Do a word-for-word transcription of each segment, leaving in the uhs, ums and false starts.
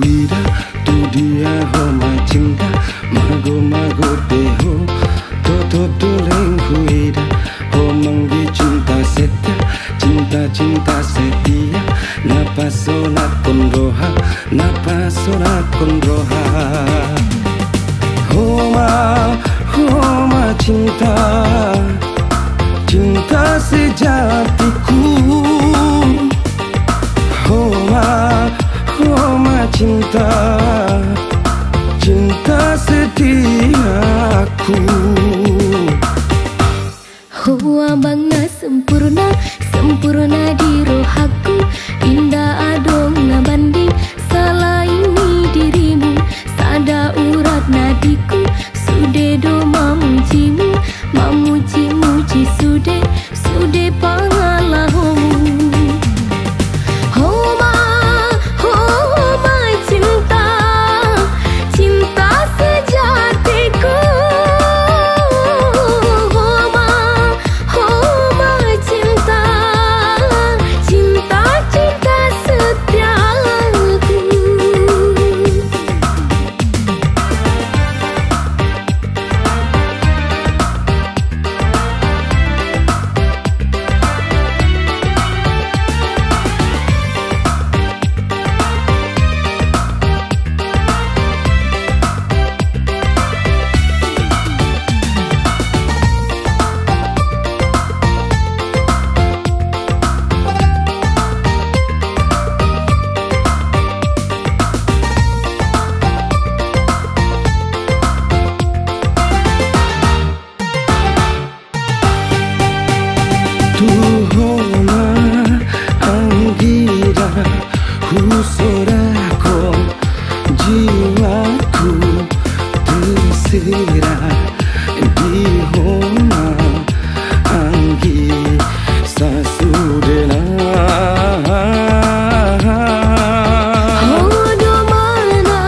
Duida, tu dia homa cinta, mago mago teho, toto tuleng huida, homang di cinta setia, cinta cinta setia, napa sonat konroha, napa sonat konroha, homa homa cinta, cinta sejatiku. Cinta, cinta setiaku. Oh abangnya sempurna, sempurna di rohaku. Indah adong na banding, salah ini dirimu. Sada urat nadiku, sude do mamujimu. Mamuji muji sude, sude pangalahomu. Kusorakom jiwaku terserah di homa anggi sasudena. Hodo mana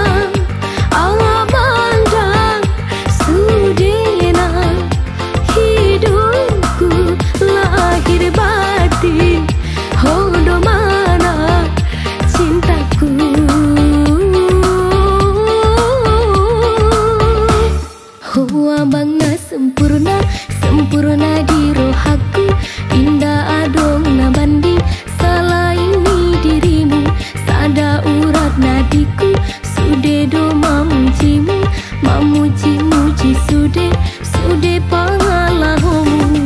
Allah pandang sudena hidupku lahir batin. Hodo mana abangnya sempurna, sempurna di rohaku. Indah adong na banding, salah ini dirimu. Sada urat nadiku, sude do mamujimu. Mamuji muji sude, sude pangalahomu.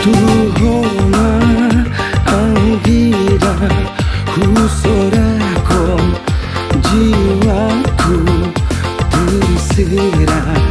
Tuhoma anggida, kusorakom jiwaku terserah.